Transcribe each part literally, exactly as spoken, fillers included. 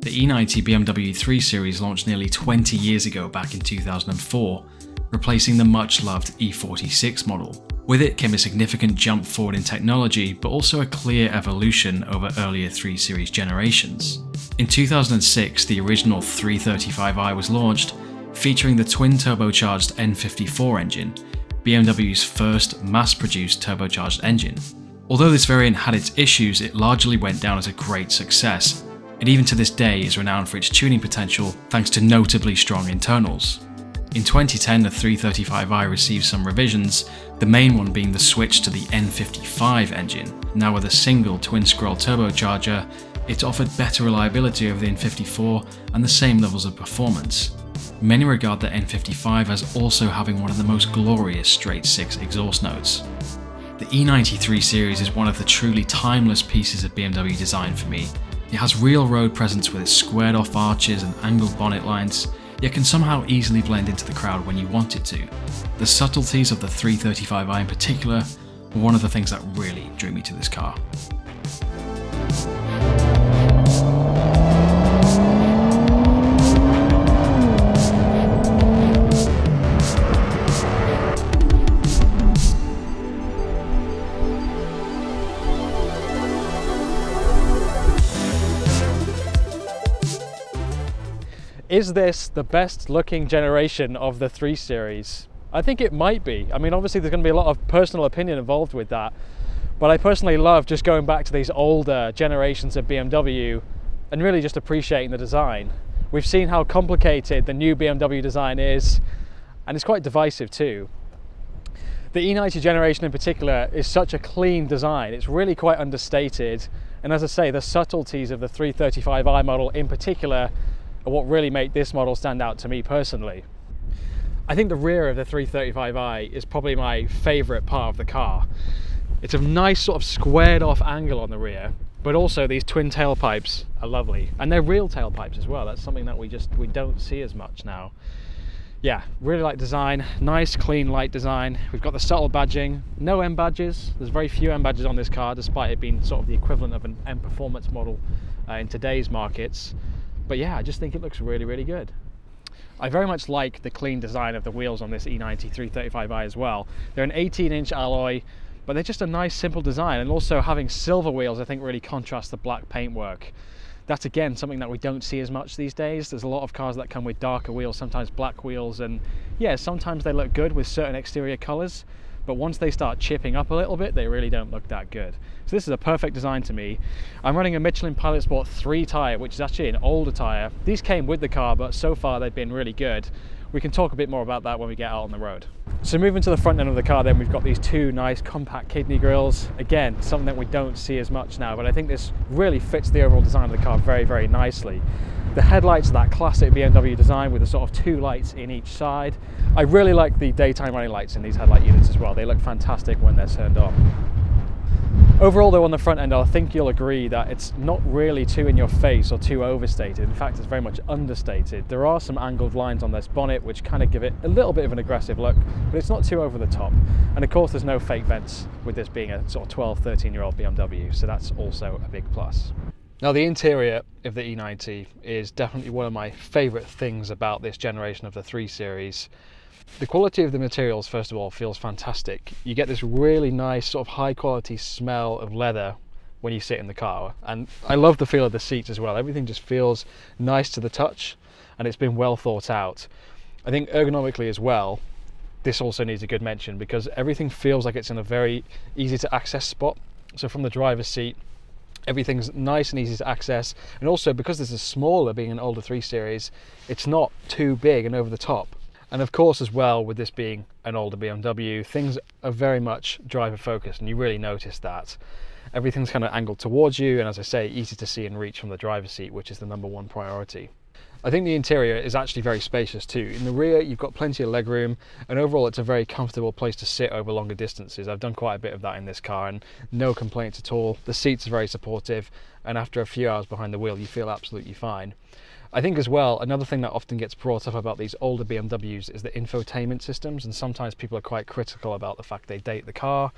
The E ninety B M W three Series launched nearly twenty years ago back in two thousand four, replacing the much-loved E forty-six model. With it came a significant jump forward in technology, but also a clear evolution over earlier three Series generations. In two thousand six, the original three thirty-five i was launched, featuring the twin-turbocharged N fifty-four engine, B M W's first mass-produced turbocharged engine. Although this variant had its issues, it largely went down as a great success, and even to this day is renowned for its tuning potential thanks to notably strong internals. In twenty ten, the three thirty-five i received some revisions, the main one being the switch to the N fifty-five engine. Now with a single twin-scroll turbocharger, it offered better reliability over the N fifty-four and the same levels of performance. Many regard the N fifty-five as also having one of the most glorious straight-six exhaust notes. The E ninety-three series is one of the truly timeless pieces of B M W design for me. It has real road presence with its squared off arches and angled bonnet lines, yet can somehow easily blend into the crowd when you want it to. The subtleties of the three thirty-five i in particular were one of the things that really drew me to this car. Is this the best looking generation of the three Series? I think it might be. I mean, obviously there's going to be a lot of personal opinion involved with that, but I personally love just going back to these older generations of B M W and really just appreciating the design. We've seen how complicated the new B M W design is, and it's quite divisive too. The E ninety generation in particular is such a clean design. It's really quite understated, and as I say, the subtleties of the three thirty-five i model in particular are what really make this model stand out to me personally. I think the rear of the three thirty-five i is probably my favourite part of the car. It's a nice sort of squared off angle on the rear, but also these twin tailpipes are lovely, and they're real tailpipes as well. That's something that we just we don't see as much now. Yeah, really like design, nice clean light design. We've got the subtle badging, no M badges. There's very few M badges on this car, despite it being sort of the equivalent of an M performance model uh, in today's markets. But yeah, I just think it looks really, really good. I very much like the clean design of the wheels on this E ninety three thirty-five i as well. They're an eighteen inch alloy, but they're just a nice, simple design. And also having silver wheels, I think really contrasts the black paintwork. That's again, something that we don't see as much these days. There's a lot of cars that come with darker wheels, sometimes black wheels. And yeah, sometimes they look good with certain exterior colors, but once they start chipping up a little bit, they really don't look that good. So this is a perfect design to me. I'm running a Michelin Pilot Sport three tyre, which is actually an older tyre. These came with the car, but so far they've been really good. We can talk a bit more about that when we get out on the road. So moving to the front end of the car then, we've got these two nice compact kidney grills. Again, something that we don't see as much now, but I think this really fits the overall design of the car very, very nicely. The headlights are that classic B M W design with the sort of two lights in each side. I really like the daytime running lights in these headlight units as well. They look fantastic when they're turned on. Overall though, on the front end, I think you'll agree that it's not really too in your face or too overstated. In fact, it's very much understated. There are some angled lines on this bonnet which kind of give it a little bit of an aggressive look, but it's not too over the top. And of course, there's no fake vents with this being a sort of twelve, thirteen year old B M W, so that's also a big plus. Now the interior of the E ninety is definitely one of my favourite things about this generation of the three Series. The quality of the materials, first of all, feels fantastic. You get this really nice sort of high quality smell of leather when you sit in the car. And I love the feel of the seats as well. Everything just feels nice to the touch and it's been well thought out. I think ergonomically as well, this also needs a good mention because everything feels like it's in a very easy to access spot. So from the driver's seat, everything's nice and easy to access, and also because this is smaller, being an older three Series, it's not too big and over the top. And of course as well, with this being an older B M W, things are very much driver focused and you really notice that. Everything's kind of angled towards you and, as I say, easy to see and reach from the driver's seat, which is the number one priority. I think the interior is actually very spacious too. In the rear, you've got plenty of legroom, and overall it's a very comfortable place to sit over longer distances. I've done quite a bit of that in this car and no complaints at all. The seats are very supportive, and after a few hours behind the wheel, you feel absolutely fine. I think as well, another thing that often gets brought up about these older B M Ws is the infotainment systems, and sometimes people are quite critical about the fact they date the car.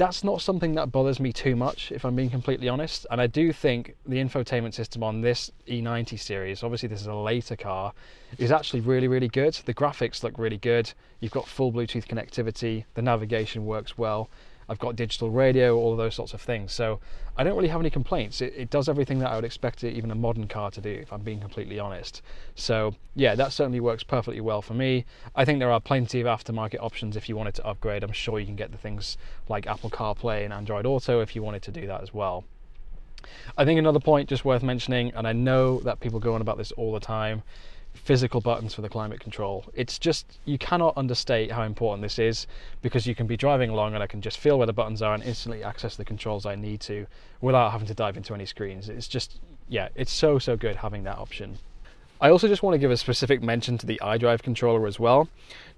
That's not something that bothers me too much, if I'm being completely honest. And I do think the infotainment system on this E ninety series, obviously this is a later car, is actually really, really good. The graphics look really good. You've got full Bluetooth connectivity. The navigation works well. I've got digital radio, all of those sorts of things. So I don't really have any complaints. It, it does everything that I would expect even a modern car to do, if I'm being completely honest. So yeah, that certainly works perfectly well for me. I think there are plenty of aftermarket options if you wanted to upgrade. I'm sure you can get the things like Apple CarPlay and Android Auto if you wanted to do that as well. I think another point just worth mentioning, and I know that people go on about this all the time, physical buttons for the climate control. It's just, you cannot understate how important this is, because you can be driving along and I can just feel where the buttons are and instantly access the controls I need to without having to dive into any screens. It's just, yeah, it's so, so good having that option. I also just want to give a specific mention to the iDrive controller as well.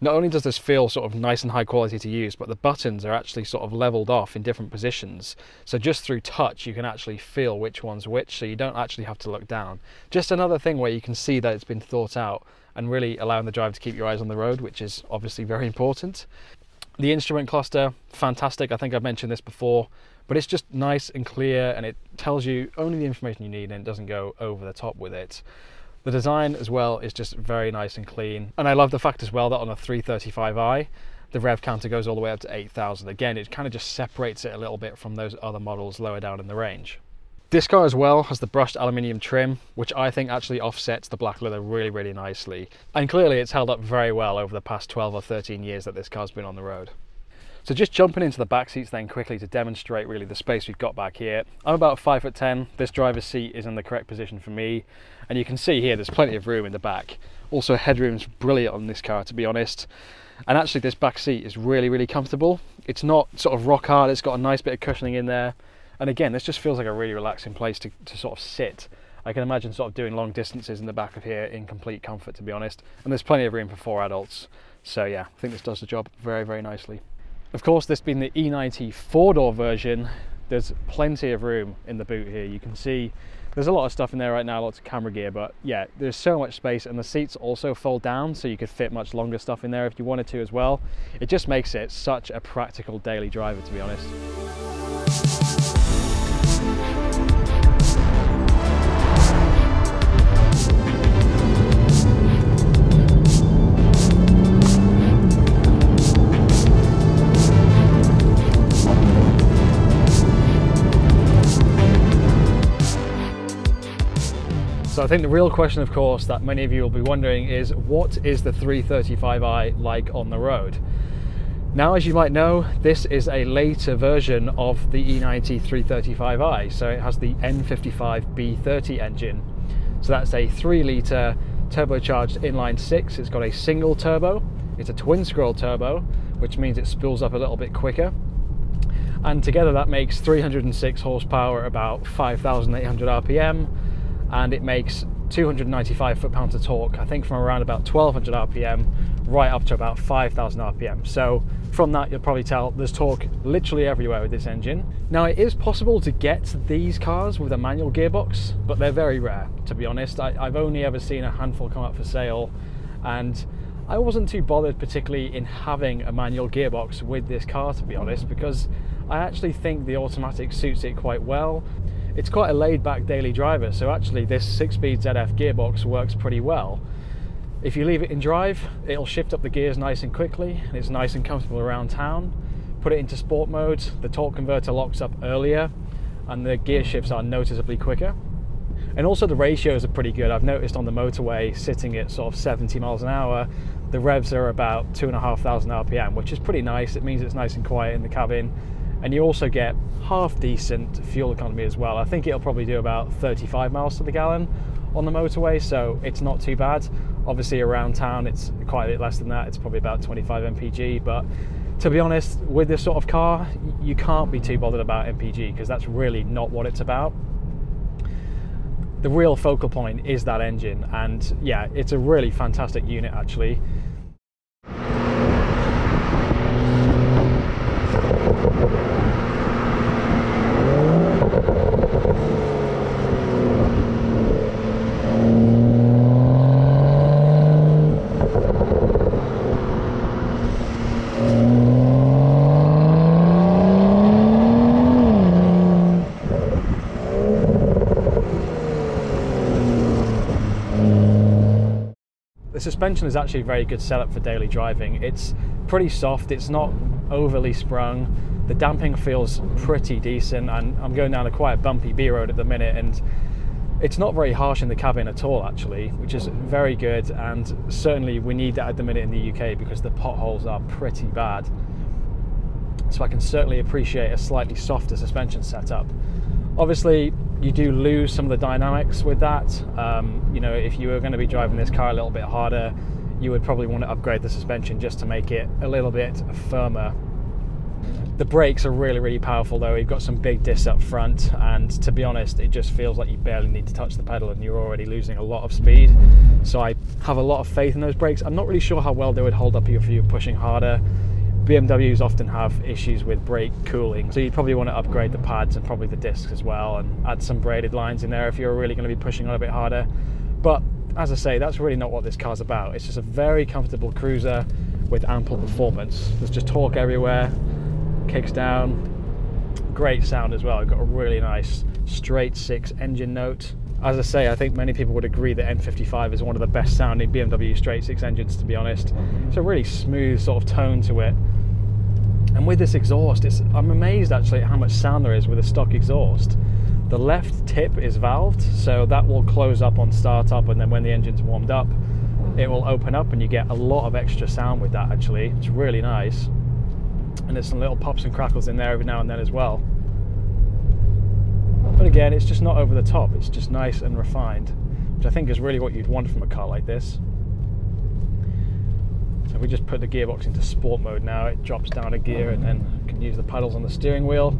Not only does this feel sort of nice and high quality to use, but the buttons are actually sort of leveled off in different positions. So just through touch, you can actually feel which one's which, so you don't actually have to look down. Just another thing where you can see that it's been thought out and really allowing the driver to keep your eyes on the road, which is obviously very important. The instrument cluster, fantastic. I think I've mentioned this before, but it's just nice and clear, and it tells you only the information you need and it doesn't go over the top with it. The design as well is just very nice and clean. And I love the fact as well that on a three thirty-five i, the rev counter goes all the way up to eight thousand. Again, it kind of just separates it a little bit from those other models lower down in the range. This car as well has the brushed aluminium trim, which I think actually offsets the black leather really, really nicely. And clearly it's held up very well over the past twelve or thirteen years that this car's been on the road. So just jumping into the back seats then quickly to demonstrate really the space we've got back here. I'm about five foot ten, this driver's seat is in the correct position for me, and you can see here there's plenty of room in the back. Also, headroom's brilliant on this car, to be honest, and actually this back seat is really, really comfortable. It's not sort of rock hard, it's got a nice bit of cushioning in there, and again this just feels like a really relaxing place to, to sort of sit. I can imagine sort of doing long distances in the back of here in complete comfort, to be honest, and there's plenty of room for four adults. So yeah, I think this does the job very, very nicely. Of course, this being the E ninety four-door version, there's plenty of room in the boot here. You can see there's a lot of stuff in there right now, lots of camera gear, but yeah, there's so much space, and the seats also fold down, so you could fit much longer stuff in there if you wanted to as well. It just makes it such a practical daily driver, to be honest. So I think the real question, of course, that many of you will be wondering is, what is the three thirty-five i like on the road? Now, as you might know, this is a later version of the E ninety three thirty-five i, so it has the N fifty-five B thirty engine. So that's a three litre turbocharged inline six. It's got a single turbo, it's a twin scroll turbo, which means it spools up a little bit quicker. And together that makes three hundred and six horsepower, about five thousand eight hundred R P M, and it makes two hundred ninety-five foot-pounds of torque, I think from around about twelve hundred R P M right up to about five thousand R P M. So from that, you'll probably tell there's torque literally everywhere with this engine. Now, it is possible to get these cars with a manual gearbox, but they're very rare, to be honest. I, I've only ever seen a handful come up for sale, and I wasn't too bothered particularly in having a manual gearbox with this car, to be honest, because I actually think the automatic suits it quite well. It's quite a laid-back daily driver, so actually this six-speed Z F gearbox works pretty well. If you leave it in drive, it'll shift up the gears nice and quickly, and it's nice and comfortable around town. Put it into sport mode, the torque converter locks up earlier, and the gear shifts are noticeably quicker. And also the ratios are pretty good. I've noticed on the motorway, sitting at sort of seventy miles an hour, the revs are about two and a half thousand R P M, which is pretty nice. It means it's nice and quiet in the cabin. And you also get half decent fuel economy as well. I think it'll probably do about thirty-five miles to the gallon on the motorway, so it's not too bad. Obviously around town it's quite a bit less than that, it's probably about twenty-five M P G, but to be honest, with this sort of car you can't be too bothered about M P G, because that's really not what it's about. The real focal point is that engine, and yeah, it's a really fantastic unit actually. suspension is actually a very good setup for daily driving. It's pretty soft, it's not overly sprung, the damping feels pretty decent, and I'm going down a quite bumpy B road at the minute, and it's not very harsh in the cabin at all actually, which is very good, and certainly we need that at the minute in the U K because the potholes are pretty bad. So I can certainly appreciate a slightly softer suspension setup. Obviously you do lose some of the dynamics with that. Um, you know, if you were going to be driving this car a little bit harder, you would probably want to upgrade the suspension just to make it a little bit firmer. The brakes are really, really powerful though. You've got some big discs up front, and to be honest, it just feels like you barely need to touch the pedal and you're already losing a lot of speed. So I have a lot of faith in those brakes. I'm not really sure how well they would hold up if you were pushing harder. B M Ws often have issues with brake cooling, so you'd probably want to upgrade the pads and probably the discs as well, and add some braided lines in there if you're really going to be pushing on a bit harder. But as I say, that's really not what this car's about. It's just a very comfortable cruiser with ample performance. There's just torque everywhere, kicks down, great sound as well. We've got a really nice straight six engine note. As I say, I think many people would agree that N fifty-five is one of the best sounding B M W straight six engines, to be honest. It's a really smooth sort of tone to it. And with this exhaust, it's, I'm amazed actually at how much sound there is with a stock exhaust. The left tip is valved, so that will close up on start up, and then when the engine's warmed up, it will open up and you get a lot of extra sound with that actually. It's really nice. And there's some little pops and crackles in there every now and then as well. But again, it's just not over the top, it's just nice and refined, which I think is really what you'd want from a car like this. So we just put the gearbox into sport mode now, it drops down a gear and then you can use the paddles on the steering wheel.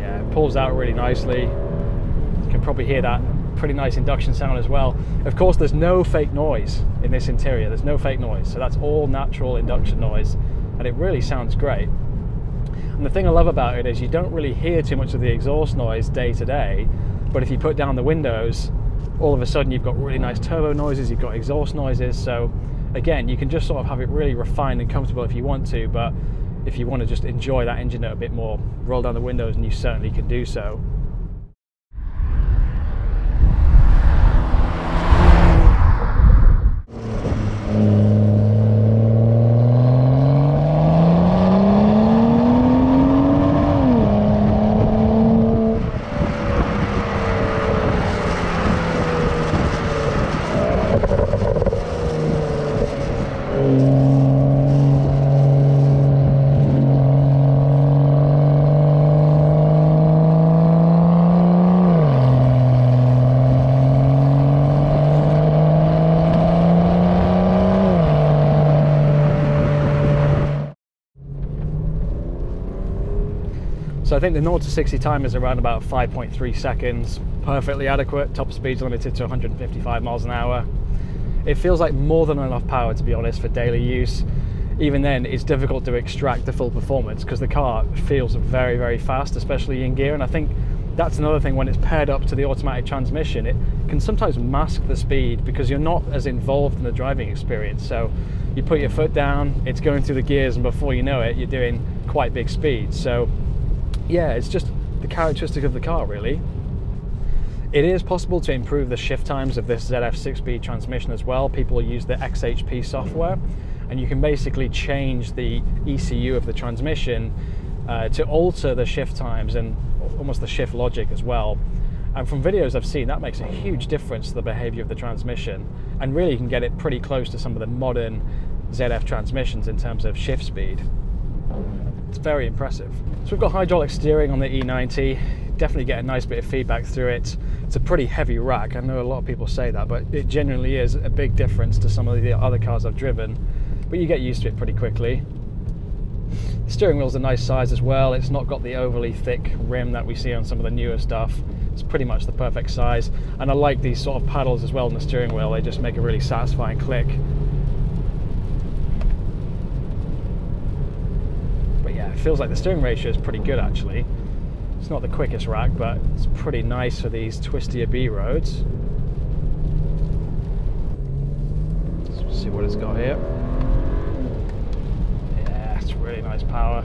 Yeah, it pulls out really nicely. You can probably hear that pretty nice induction sound as well. Of course, there's no fake noise in this interior, there's no fake noise, so that's all natural induction noise, and it really sounds great. And the thing I love about it is you don't really hear too much of the exhaust noise day to day, but if you put down the windows, all of a sudden you've got really nice turbo noises, you've got exhaust noises. So again, you can just sort of have it really refined and comfortable if you want to, but if you want to just enjoy that engine note a bit more, roll down the windows and you certainly can do so. So I think the zero to sixty time is around about five point three seconds, perfectly adequate. Top speed's limited to one hundred fifty-five miles an hour. It feels like more than enough power, to be honest, for daily use. Even then, it's difficult to extract the full performance because the car feels very, very fast, especially in gear. And I think that's another thing, when it's paired up to the automatic transmission, it can sometimes mask the speed because you're not as involved in the driving experience. So you put your foot down, it's going through the gears, and before you know it, you're doing quite big speeds. So yeah, it's just the characteristic of the car, really. It is possible to improve the shift times of this Z F six-speed transmission as well. People use the X H P software, and you can basically change the E C U of the transmission uh, to alter the shift times and almost the shift logic as well. And from videos I've seen, that makes a huge difference to the behavior of the transmission. And really, you can get it pretty close to some of the modern Z F transmissions in terms of shift speed. It's very impressive. So we've got hydraulic steering on the E ninety, definitely get a nice bit of feedback through it. It's a pretty heavy rack, I know a lot of people say that, but it genuinely is a big difference to some of the other cars I've driven, but you get used to it pretty quickly. The steering wheel's a nice size as well, it's not got the overly thick rim that we see on some of the newer stuff. It's pretty much the perfect size, and I like these sort of paddles as well on the steering wheel, they just make a really satisfying click. Feels like the steering ratio is pretty good actually. It's not the quickest rack, but it's pretty nice for these twistier B roads. Let's see what it's got here. Yeah, it's really nice power.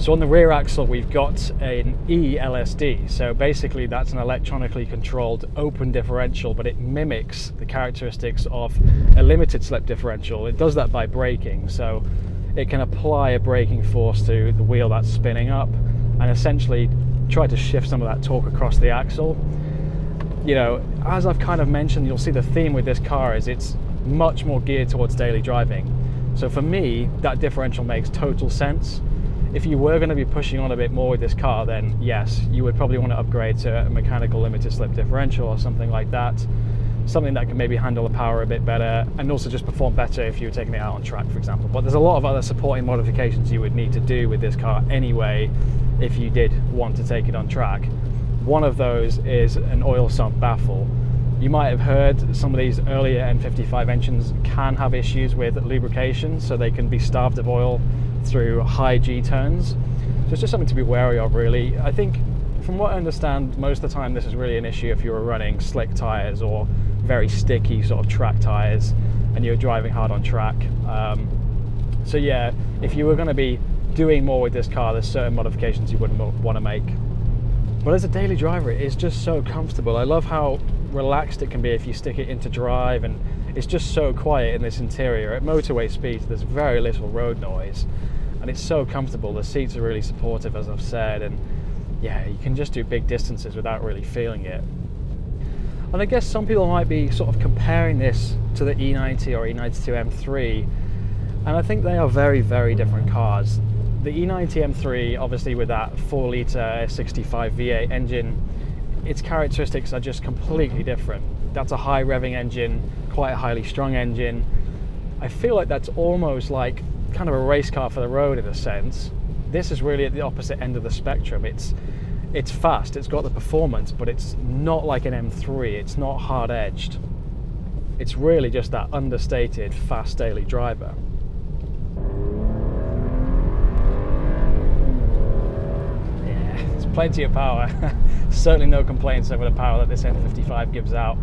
So on the rear axle, we've got an E L S D. So basically that's an electronically controlled open differential, but it mimics the characteristics of a limited slip differential. It does that by braking. So it can apply a braking force to the wheel that's spinning up and essentially try to shift some of that torque across the axle. You know, as I've kind of mentioned, you'll see the theme with this car is it's much more geared towards daily driving. So for me, that differential makes total sense. If you were going to be pushing on a bit more with this car, then yes, you would probably want to upgrade to a mechanical limited slip differential or something like that. Something that can maybe handle the power a bit better and also just perform better if you were taking it out on track, for example. But there's a lot of other supporting modifications you would need to do with this car anyway if you did want to take it on track. One of those is an oil sump baffle. You might have heard some of these earlier N fifty-five engines can have issues with lubrication, so they can be starved of oil through high G turns. So it's just something to be wary of, really. I think, from what I understand, most of the time this is really an issue if you were running slick tires or very sticky sort of track tires and you're driving hard on track. Um, so yeah, if you were going to be doing more with this car, there's certain modifications you wouldn't want to make. But as a daily driver, it is just so comfortable. I love how relaxed it can be if you stick it into drive, and it's just so quiet in this interior. At motorway speeds, there's very little road noise, and it's so comfortable. The seats are really supportive, as I've said, and yeah, you can just do big distances without really feeling it. And I guess some people might be sort of comparing this to the E ninety or E ninety-two M three, and I think they are very, very different cars. The E ninety M three, obviously with that four litre S sixty-five V eight engine, its characteristics are just completely different. That's a high revving engine, quite a highly strung engine. I feel like that's almost like kind of a race car for the road in a sense. This is really at the opposite end of the spectrum. It's it's fast, it's got the performance, but it's not like an M three, it's not hard-edged. It's really just that understated, fast daily driver. Yeah, it's plenty of power. Certainly no complaints over the power that this N fifty-five gives out.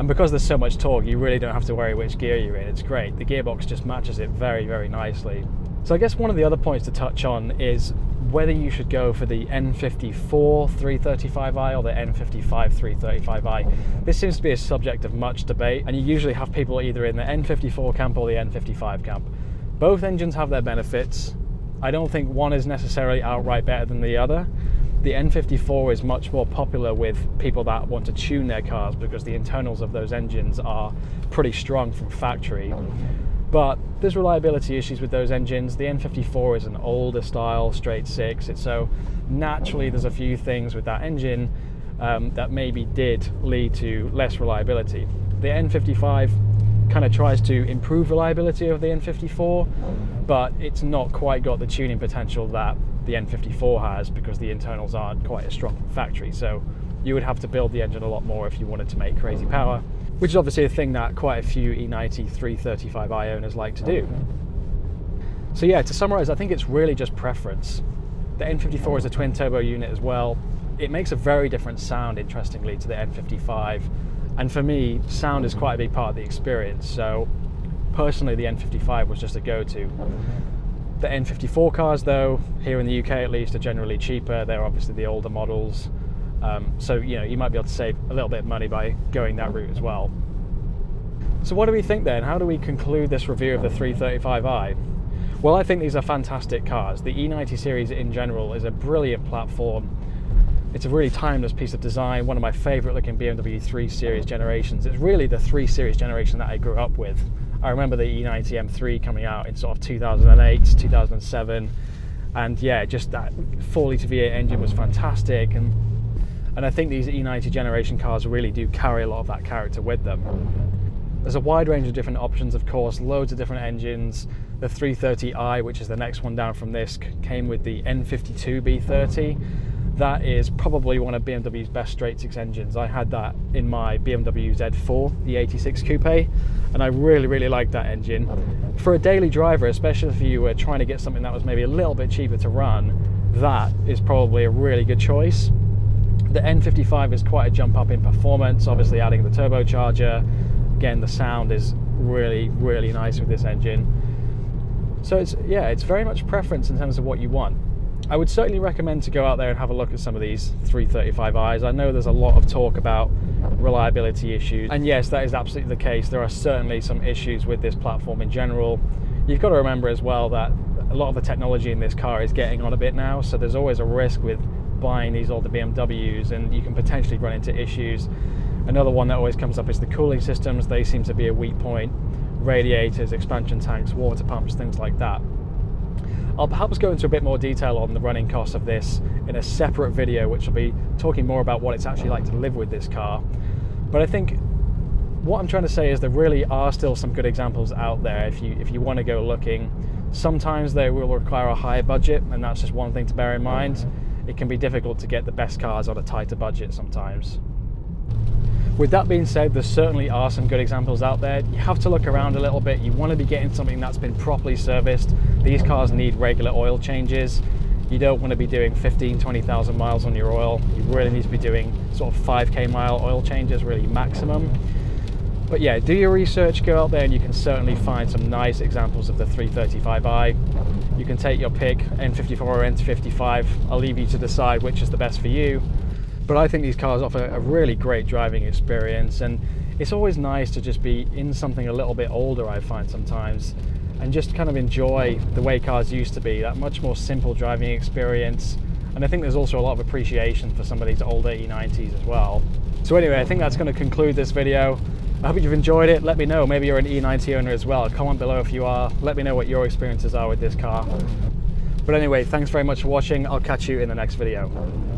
And because there's so much torque, you really don't have to worry which gear you're in. It's great. The gearbox just matches it very, very nicely. So I guess one of the other points to touch on is whether you should go for the N fifty-four three thirty-five i or the N fifty-five three thirty-five i. This seems to be a subject of much debate, and you usually have people either in the N fifty-four camp or the N fifty-five camp. Both engines have their benefits. I don't think one is necessarily outright better than the other. The N fifty-four is much more popular with people that want to tune their cars because the internals of those engines are pretty strong from factory. But there's reliability issues with those engines. The N fifty-four is an older style, straight six. It's so naturally there's a few things with that engine um, that maybe did lead to less reliability. The N fifty-five kind of tries to improve reliability of the N fifty-four, but it's not quite got the tuning potential that the N fifty-four has because the internals aren't quite as strong from factory, so you would have to build the engine a lot more if you wanted to make crazy power, which is obviously a thing that quite a few E ninety three thirty-five i owners like to do. So yeah, to summarize, I think it's really just preference. The N fifty-four is a twin turbo unit as well. It makes a very different sound, interestingly, to the N fifty-five, and for me, sound is quite a big part of the experience, so personally the N fifty-five was just a go-to. The N fifty-four cars, though, here in the U K at least, are generally cheaper. They're obviously the older models, um, so you know, you might be able to save a little bit of money by going that route as well. So what do we think then? How do we conclude this review of the three thirty-five i? Well, I think these are fantastic cars. The E ninety series in general is a brilliant platform. It's a really timeless piece of design, one of my favourite looking B M W three Series generations. It's really the three Series generation that I grew up with. I remember the E ninety M three coming out in sort of two thousand eight, two thousand seven, and yeah, just that four litre V eight engine was fantastic, and and I think these E ninety generation cars really do carry a lot of that character with them. There's a wide range of different options, of course, loads of different engines. The three thirty i, which is the next one down from this, came with the N fifty-two B thirty. That is probably one of B M W's best straight six engines. I had that in my B M W Z four, the eighty-six Coupe, and I really, really liked that engine. For a daily driver, especially if you were trying to get something that was maybe a little bit cheaper to run, that is probably a really good choice. The N fifty-five is quite a jump up in performance, obviously adding the turbocharger. Again, the sound is really, really nice with this engine. So it's, yeah, it's very much preference in terms of what you want. I would certainly recommend to go out there and have a look at some of these three thirty-five i's. I know there's a lot of talk about reliability issues, and yes, that is absolutely the case. There are certainly some issues with this platform in general. You've got to remember as well that a lot of the technology in this car is getting on a bit now, so there's always a risk with buying these older B M Ws, and you can potentially run into issues. Another one that always comes up is the cooling systems. They seem to be a weak point. Radiators, expansion tanks, water pumps, things like that. I'll perhaps go into a bit more detail on the running costs of this in a separate video, which will be talking more about what it's actually like to live with this car. But I think what I'm trying to say is there really are still some good examples out there if you if you want to go looking. Sometimes they will require a higher budget, and that's just one thing to bear in mind. It can be difficult to get the best cars on a tighter budget sometimes. With that being said, there certainly are some good examples out there. You have to look around a little bit. You want to be getting something that's been properly serviced. These cars need regular oil changes. You don't want to be doing fifteen, twenty thousand miles on your oil. You really need to be doing sort of five K mile oil changes, really maximum. But yeah, do your research, go out there, and you can certainly find some nice examples of the three thirty-five i. You can take your pick, N fifty-four or N fifty-five. I'll leave you to decide which is the best for you. But I think these cars offer a really great driving experience, and it's always nice to just be in something a little bit older, I find sometimes, and just kind of enjoy the way cars used to be, that much more simple driving experience. And I think there's also a lot of appreciation for some of these older E nineties as well. So anyway, I think that's going to conclude this video. I hope you've enjoyed it. Let me know, maybe you're an E ninety owner as well. Comment below if you are. Let me know what your experiences are with this car. But anyway, thanks very much for watching. I'll catch you in the next video.